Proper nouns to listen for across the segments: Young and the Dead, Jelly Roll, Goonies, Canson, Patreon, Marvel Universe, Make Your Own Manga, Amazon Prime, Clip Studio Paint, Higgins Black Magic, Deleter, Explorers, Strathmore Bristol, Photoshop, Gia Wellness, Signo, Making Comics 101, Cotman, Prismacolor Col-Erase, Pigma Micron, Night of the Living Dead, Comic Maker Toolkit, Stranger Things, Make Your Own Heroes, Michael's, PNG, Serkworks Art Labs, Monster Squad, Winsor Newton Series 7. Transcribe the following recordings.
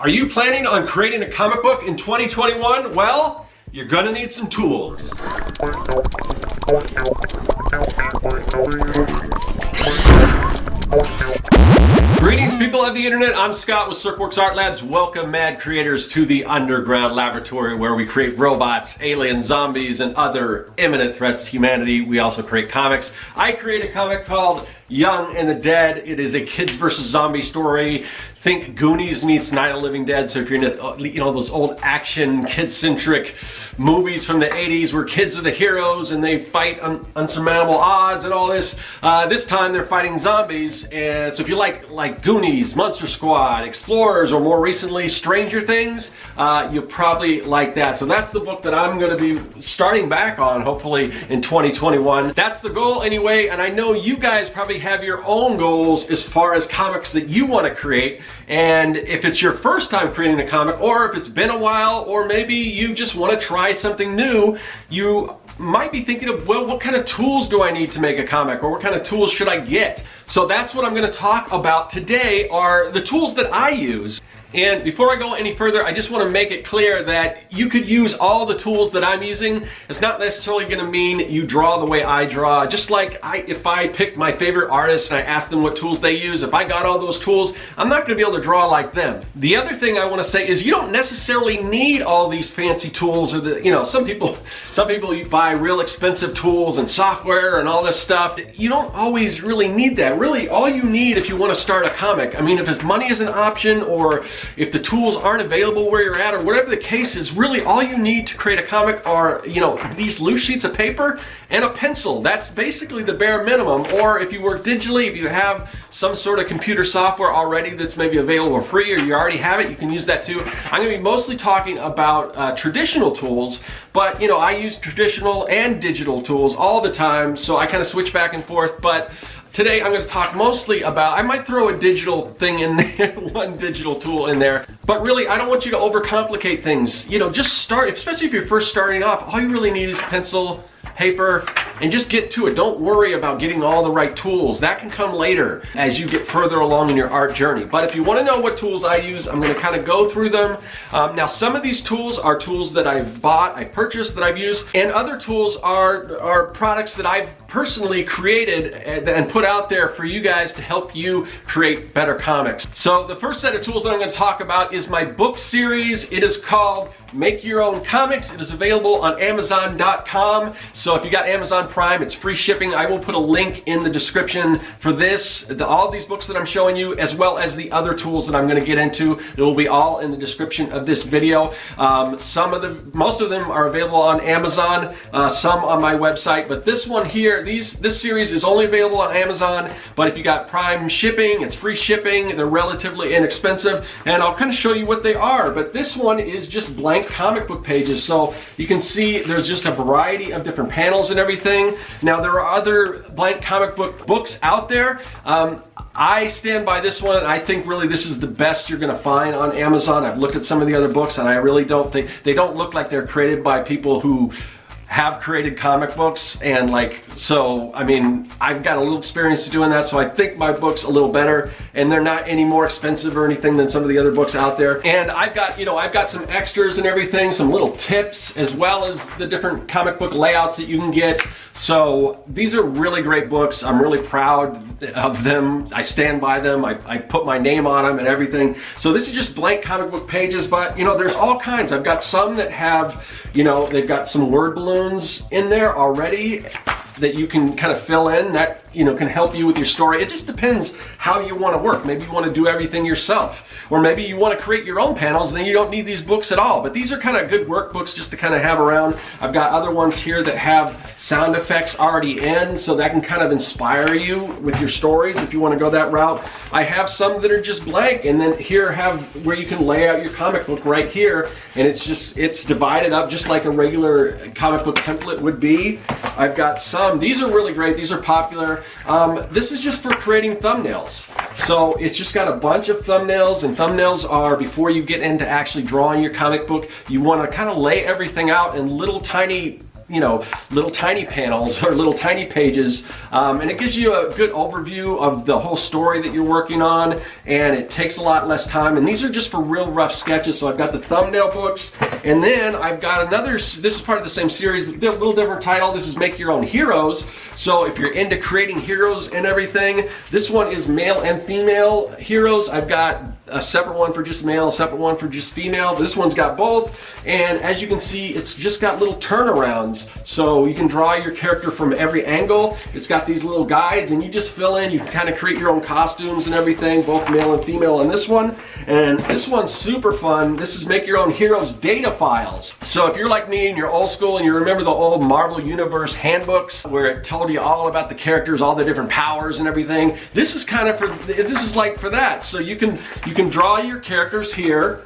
Are you planning on creating a comic book in 2021? Well, you're gonna need some tools. Greetings, people of the internet. I'm Scott with Serkworks Art Labs. Welcome, mad creators, to the underground laboratory where we create robots, aliens, zombies, and other imminent threats to humanity. We also create comics. I create a comic called Young and the Dead. It is a kids versus zombie story. Think Goonies meets Night of the Living Dead. So if you're into, you know, those old action, kid-centric movies from the 80s where kids are the heroes and they fight unsurmountable odds and all this, this time they're fighting zombies. And so if you like Goonies, Monster Squad, Explorers, or more recently Stranger Things, you'll probably like that. So that's the book that I'm going to be starting back on, hopefully in 2021. That's the goal anyway, and I know you guys probably have your own goals as far as comics that you want to create. And if it's your first time creating a comic, or if it's been a while, or maybe you just want to try something new, you might be thinking of, well, what kind of tools do I need to make a comic, or what kind of tools should I get? So that's what I'm going to talk about today, are the tools that I use. And before I go any further, I just want to make it clear that you could use all the tools that I'm using. It's not necessarily going to mean you draw the way I draw. Just like if I picked my favorite artists and I asked them what tools they use, if I got all those tools, I'm not going to be able to draw like them. The other thing I want to say is you don't necessarily need all these fancy tools, or the, you know, some people you buy real expensive tools and software and all this stuff. You don't always really need that. Really, all you need if you want to start a comic, I mean, if money is an option, or if the tools aren't available where you're at, or whatever the case is, really all you need to create a comic are, you know, these loose sheets of paper and a pencil. That's basically the bare minimum. Or if you work digitally, if you have some sort of computer software already that's maybe available free, or you already have it, you can use that too. I'm going to be mostly talking about traditional tools, but, you know, I use traditional and digital tools all the time, so I kind of switch back and forth. But today I'm going to talk mostly about, I might throw a digital thing in there, one digital tool in there, but really I don't want you to overcomplicate things. You know, just start, especially if you're first starting off, all you really need is pencil, paper, and just get to it. Don't worry about getting all the right tools. That can come later as you get further along in your art journey. But if you want to know what tools I use, I'm going to kind of go through them. Now, some of these tools are tools that I've bought, I purchased, that I've used, and other tools are products that I've personally created and put out there for you guys to help you create better comics. So the first set of tools that I'm going to talk about is my book series. It is called Make Your Own Comics. It is available on Amazon.com. So if you got Amazon Prime, it's free shipping. I will put a link in the description for this, all these books that I'm showing you, as well as the other tools that I'm going to get into. It will be all in the description of this video. Most of them are available on Amazon, some on my website, but this one here, this series is only available on Amazon. But if you got Prime shipping, it's free shipping. They're relatively inexpensive, and I'll kind of show you what they are. But this one is just blank comic book pages, so you can see there's just a variety of different panels and everything. Now, there are other blank comic book books out there. I stand by this one. I think really this is the best you're gonna find on Amazon. I've looked at some of the other books, and I really don't think they don't look like they're created by people who have created comic books. And like, so I mean, I've got a little experience doing that, so I think my book's a little better, and they're not any more expensive or anything than some of the other books out there. And I've got, you know, I've got some extras and everything, some little tips, as well as the different comic book layouts that you can get. So these are really great books. I'm really proud of them. I stand by them. I put my name on them and everything. So this is just blank comic book pages, but you know, there's all kinds. I've got some that have, you know, they've got some word balloons in there already that you can kind of fill in, that, you know, can help you with your story. It just depends how you want to work. Maybe you want to do everything yourself, or maybe you want to create your own panels and then you don't need these books at all. But these are kind of good workbooks just to kind of have around. I've got other ones here that have sound effects already in, so that can kind of inspire you with your stories if you want to go that route. I have some that are just blank, and then here have where you can lay out your comic book right here, and it's just, it's divided up just like a regular comic book template would be. I've got some, these are really great, these are popular. This is just for creating thumbnails. So it's just got a bunch of thumbnails, and thumbnails are, before you get into actually drawing your comic book, you want to kind of lay everything out in little tiny, you know, little tiny panels or little tiny pages, and it gives you a good overview of the whole story that you're working on, and it takes a lot less time. And these are just for real rough sketches. So I've got the thumbnail books, and then I've got another, this is part of the same series, but a little different title. This is Make Your Own Heroes. So if you're into creating heroes and everything, this one is male and female heroes. I've got a separate one for just male, separate one for just female. This one's got both, and as you can see, it's just got little turnarounds, so you can draw your character from every angle. It's got these little guides, and you just fill in, you kind of create your own costumes and everything, both male and female in this one. And this one's super fun. This is Make Your Own Heroes data files. So if you're like me and you're old school and you remember the old Marvel Universe handbooks where it told you all about the characters, all their different powers and everything, this is kind of for, this is like for that. So you can draw your characters here,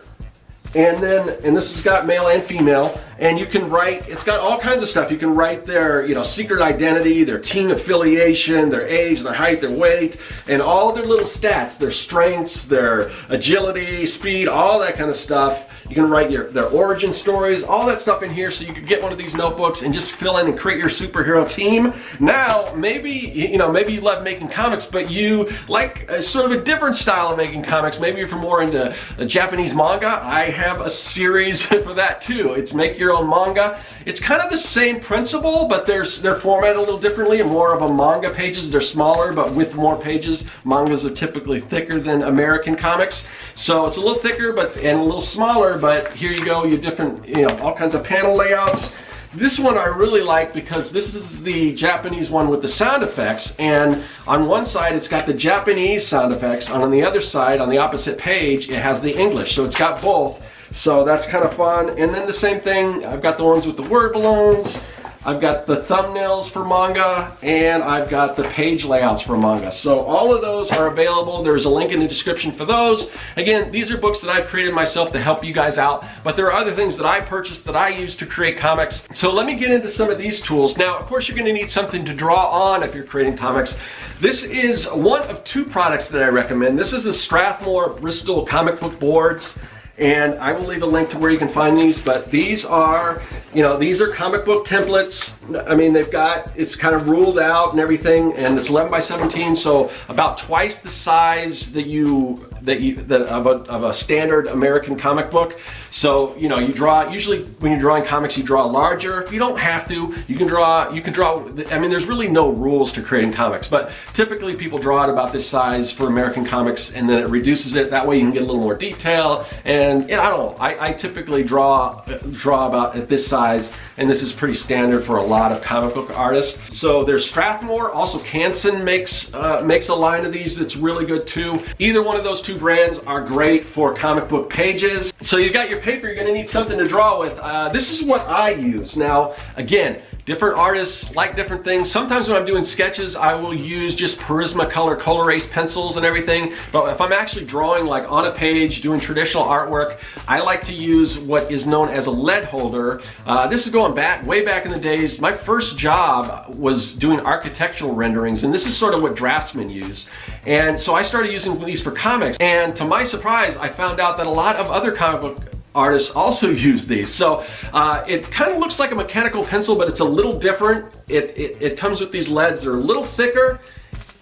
and then, and this has got male and female, and you can write, it's got all kinds of stuff. You can write their, you know, secret identity, their team affiliation, their age, their height, their weight, and all their little stats, their strengths, their agility, speed, all that kind of stuff. You can write your, their origin stories, all that stuff in here. So you could get one of these notebooks and just fill in and create your superhero team. Now, maybe, you know, maybe you love making comics, but you like a, sort of a different style of making comics. Maybe you're more into Japanese manga. I have a series for that too. It's Make Your Own Manga. It's kind of the same principle, but they're formatted a little differently and more of a manga pages. They're smaller, but with more pages. Mangas are typically thicker than American comics. So it's a little thicker, but, and a little smaller, but here you go, your different, you know, all kinds of panel layouts. This one I really like because this is the Japanese one with the sound effects, and on one side it's got the Japanese sound effects, and on the other side, on the opposite page, it has the English, so it's got both. So that's kind of fun. And then the same thing, I've got the ones with the word balloons, I've got the thumbnails for manga, and I've got the page layouts for manga. So all of those are available. There's a link in the description for those. Again, these are books that I've created myself to help you guys out, but there are other things that I purchased that I use to create comics. So let me get into some of these tools. Now, of course, you're gonna need something to draw on if you're creating comics. This is one of two products that I recommend. This is the Strathmore Bristol comic book boards. And I will leave a link to where you can find these, but these are, you know, these are comic book templates. I mean, they've got, it's kind of ruled out and everything, and it's 11 by 17, so about twice the size that of a standard American comic book. So, you know, you draw, usually when you're drawing comics, you draw larger. If you don't have to, you can draw, I mean, there's really no rules to creating comics, but typically people draw it about this size for American comics, and then it reduces it. That way you can get a little more detail. And I don't know, I typically draw about at this size, and this is pretty standard for a lot of comic book artists. So there's Strathmore, also Canson makes a line of these that's really good too. Either one of those two brands are great for comic book pages. So you've got your paper, you're gonna need something to draw with. This is what I use. Now, again, different artists like different things. Sometimes when I'm doing sketches, I will use just Prismacolor Col-Erase pencils and everything. But if I'm actually drawing like on a page, doing traditional artwork, I like to use what is known as a lead holder. This is going back, way back in the days. My first job was doing architectural renderings, and this is sort of what draftsmen use. And so I started using these for comics. And to my surprise, I found out that a lot of other comic book artists also use these. So it kind of looks like a mechanical pencil, but it's a little different. It comes with these leads that are a little thicker,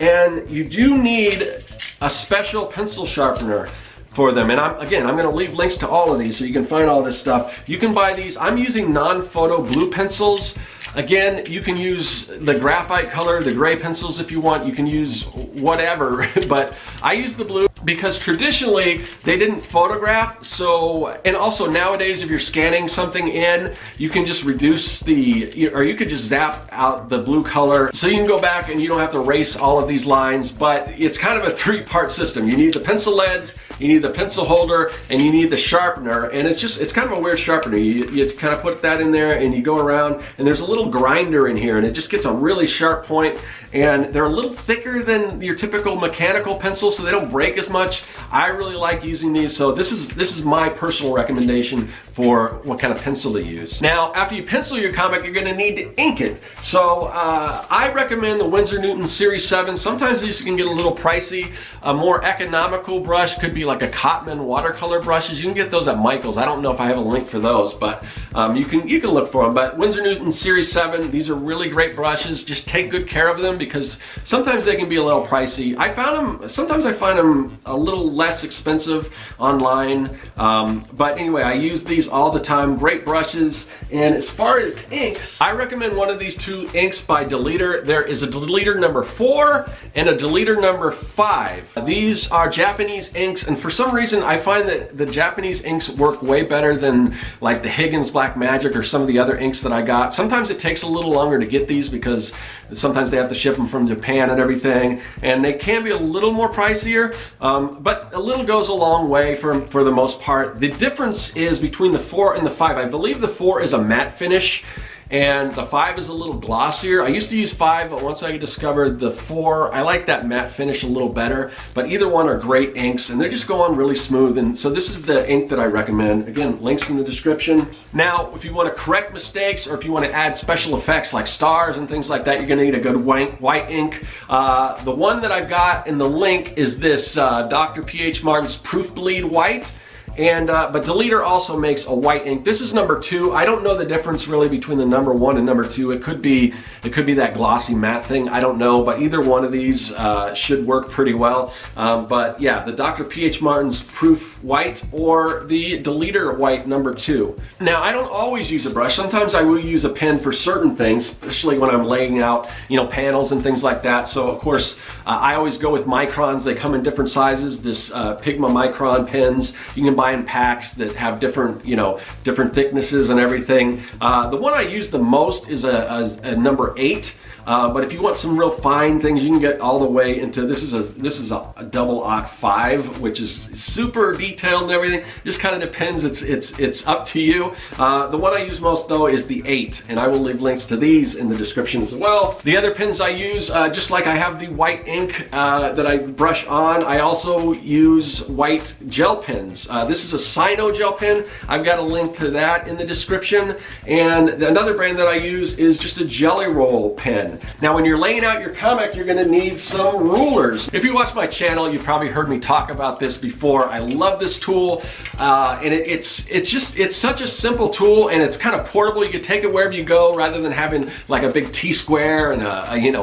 and you do need a special pencil sharpener for them. And again, I'm gonna leave links to all of these so you can find all this stuff. You can buy these. I'm using non-photo blue pencils. Again, you can use the graphite color, the gray pencils if you want. You can use whatever, but I use the blue because traditionally they didn't photograph. So, and also nowadays if you're scanning something in, you can just reduce the, or you could just zap out the blue color. So you can go back and you don't have to erase all of these lines, but it's kind of a three-part system. You need the pencil leads, you need the pencil holder, and you need the sharpener. And it's just, it's kind of a weird sharpener. You kind of put that in there and you go around, and there's a little grinder in here, and it just gets a really sharp point. And they're a little thicker than your typical mechanical pencil, so they don't break as much. I really like using these, so this is my personal recommendation for what kind of pencil to use. Now, after you pencil your comic, you're gonna need to ink it. So I recommend the Winsor Newton Series 7. Sometimes these can get a little pricey. A more economical brush could be like a Cotman watercolor brushes. You can get those at Michael's. I don't know if I have a link for those, but you can look for them. But Winsor Newton Series 7, these are really great brushes. Just take good care of them because sometimes they can be a little pricey. I found them, sometimes I find them a little less expensive online. But anyway, I use these all the time. Great brushes. And as far as inks, I recommend one of these two inks by Deleter. There is a Deleter number 4 and a Deleter number 5. These are Japanese inks, and for some reason I find that the Japanese inks work way better than like the Higgins Black Magic or some of the other inks that I got. Sometimes it takes a little longer to get these because sometimes they have to ship them from Japan and everything, and they can be a little more pricier, but a little goes a long way for the most part. The difference is between the 4 and the 5. I believe the 4 is a matte finish and the 5 is a little glossier. I used to use 5, but once I discovered the 4, I like that matte finish a little better, but either one are great inks and they just go on really smooth. And so this is the ink that I recommend. Again, links in the description. Now, if you want to correct mistakes or if you want to add special effects like stars and things like that, you're going to need a good white ink. The one that I've got in the link is this Dr. Ph Martin's Proof Bleed white. And, but Deleter also makes a white ink. This is number 2. I don't know the difference really between the number 1 and number 2. It could be that glossy matte thing. I don't know, but either one of these should work pretty well. But yeah, the Dr. Ph Martin's Proof White or the Deleter White number 2. Now, I don't always use a brush. Sometimes I will use a pen for certain things, especially when I'm laying out, you know, panels and things like that. So of course, I always go with microns. They come in different sizes. This Pigma Micron pens. You can buy in packs that have different, you know, different thicknesses and everything. The one I use the most is a number 8. But if you want some real fine things, you can get all the way into this is a double-aught 5, which is super detailed and everything. Just kind of depends. It's up to you. The one I use most though is the 8, and I will leave links to these in the description as well. The other pens I use, just like I have the white ink that I brush on, I also use white gel pens. This is a Signo gel pen. I've got a link to that in the description. And another brand that I use is just a Jelly Roll pen. Now, when you're laying out your comic, you're going to need some rulers. If you watch my channel, you probably heard me talk about this before. I love this tool, and it's such a simple tool, and it's kind of portable. You can take it wherever you go, rather than having like a big T-square and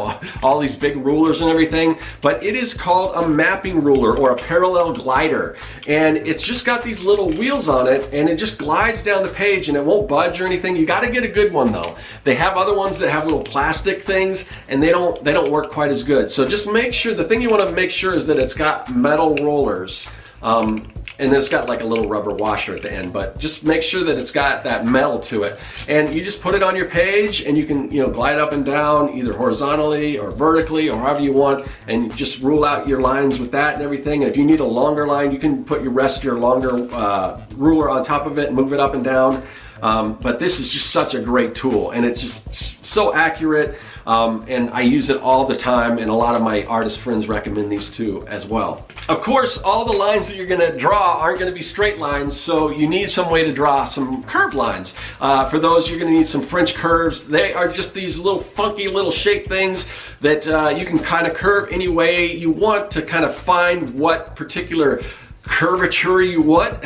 all these big rulers and everything. But it is called a mapping ruler or a parallel glider, and it's just got these little wheels on it, and it just glides down the page, and it won't budge or anything. You got to get a good one though. They have other ones that have little plastic things, and they don't work quite as good. So just make sure, the thing you want to make sure is that it's got metal rollers, and then it's got like a little rubber washer at the end, but just make sure that it's got that metal to it. And you just put it on your page, and you can, you know, glide up and down either horizontally or vertically or however you want, and you just rule out your lines with that and everything. And if you need a longer line, you can put your longer ruler on top of it and move it up and down. But this is just such a great tool, and it's just so accurate, and I use it all the time, and a lot of my artist friends recommend these too as well. Of course, all the lines that you're going to draw aren't going to be straight lines, so you need some way to draw some curved lines. For those, you're going to need some French curves. They are just these little funky little shape things that you can kind of curve any way you want to kind of find what particular curvature you want,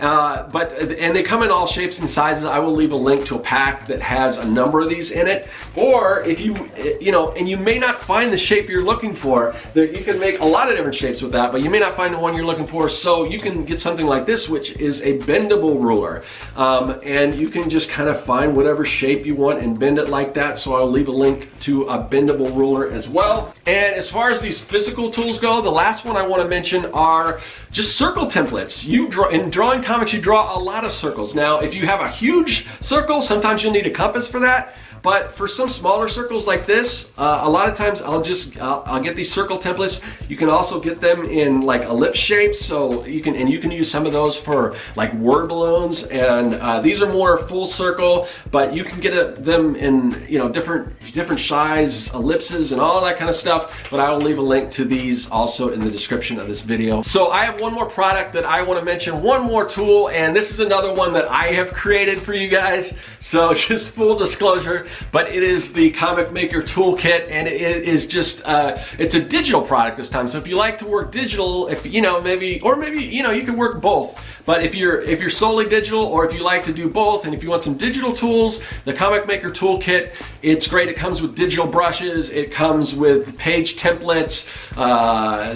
and they come in all shapes and sizes. I will leave a link to a pack that has a number of these in it. Or if you may not find the shape you're looking for, that you can make a lot of different shapes with that, but you may not find the one you're looking for, so you can get something like this, which is a bendable ruler, and you can just kind of find whatever shape you want and bend it like that. So I'll leave a link to a bendable ruler as well. And as far as these physical tools go, the last one I want to mention are just circle templates. In drawing comics, you draw a lot of circles. Now, if you have a huge circle, sometimes you'll need a compass for that. But for some smaller circles like this, a lot of times I'll get these circle templates. You can also get them in like ellipse shapes, so you can use some of those for like word balloons. And these are more full circle, but you can get them in, you know, different size ellipses and all that kind of stuff. But I will leave a link to these also in the description of this video. So I have one more product that I want to mention, one more tool, and this is another one that I have created for you guys. So just full disclosure, but it is the Comic Maker Toolkit, and it is just it's a digital product this time. So if you like to work digital, if you know, maybe, or maybe, you know, you can work both. But if you're solely digital, or if you like to do both, and if you want some digital tools, the Comic Maker Toolkit, it's great. It comes with digital brushes, it comes with page templates,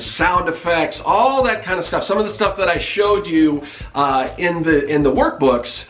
sound effects, all that kind of stuff. Some of the stuff that I showed you in the workbooks,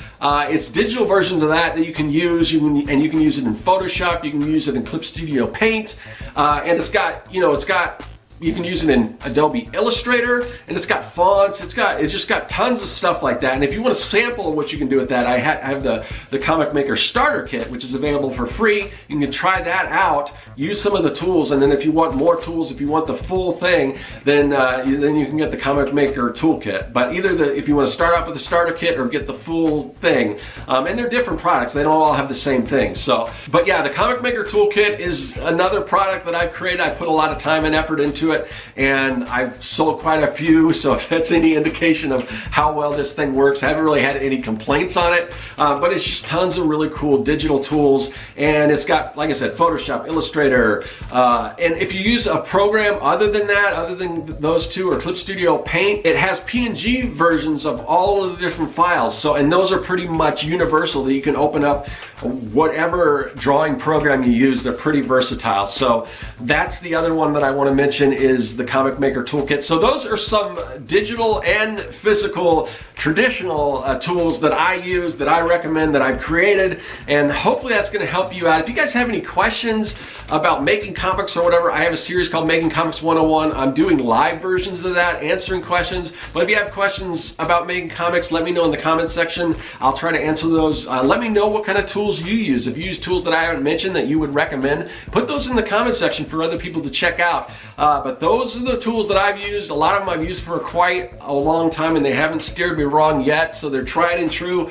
it's digital versions of that you can use. You can use it in Photoshop. You can use it in Clip Studio Paint, and it's got, you know, it's got. You can use it in Adobe Illustrator, and it's got fonts, it's just got tons of stuff like that. And if you want to sample what you can do with that, I have the Comic Maker Starter Kit, which is available for free. You can try that out, use some of the tools, and then if you want more tools, if you want the full thing, then you can get the Comic Maker Toolkit. But either if you want to start off with the Starter Kit or get the full thing, and they're different products, they don't all have the same thing. So, but yeah, the Comic Maker Toolkit is another product that I've created. I put a lot of time and effort into it, and I've sold quite a few, so if that's any indication of how well this thing works, I haven't really had any complaints on it, but it's just tons of really cool digital tools, and it's got, like I said, Photoshop, Illustrator, and if you use a program other than that, other than those two or Clip Studio Paint, it has PNG versions of all of the different files, so, and those are pretty much universal, that you can open up whatever drawing program you use. They're pretty versatile. So that's the other one that I want to mention, is the Comic Maker Toolkit. So those are some digital and physical traditional tools that I use, that I recommend, that I've created, and hopefully that's going to help you out. If you guys have any questions about making comics or whatever, I have a series called Making Comics 101. I'm doing live versions of that, answering questions. But if you have questions about making comics, let me know in the comment section. I'll try to answer those. Let me know what kind of tools you use. If you use tools that I haven't mentioned that you would recommend, put those in the comment section for other people to check out. But those are the tools that I've used. A lot of them I've used for quite a long time, and they haven't steered me wrong yet, so they're tried and true.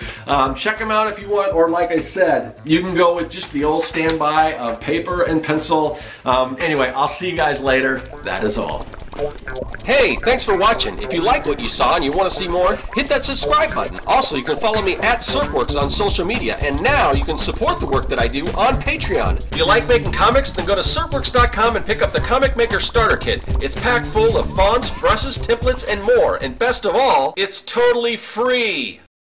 Check them out if you want, or like I said, you can go with just the old standby of paper and pencil. Anyway, I'll see you guys later. That is all. Hey, thanks for watching. If you like what you saw and you want to see more, hit that subscribe button. Also, you can follow me at Serkworks on social media, and now you can support the work that I do on Patreon. If you like making comics, then go to Serkworks.com and pick up the Comic Maker Starter Kit. It's packed full of fonts, brushes, templates, and more, and best of all, it's totally free!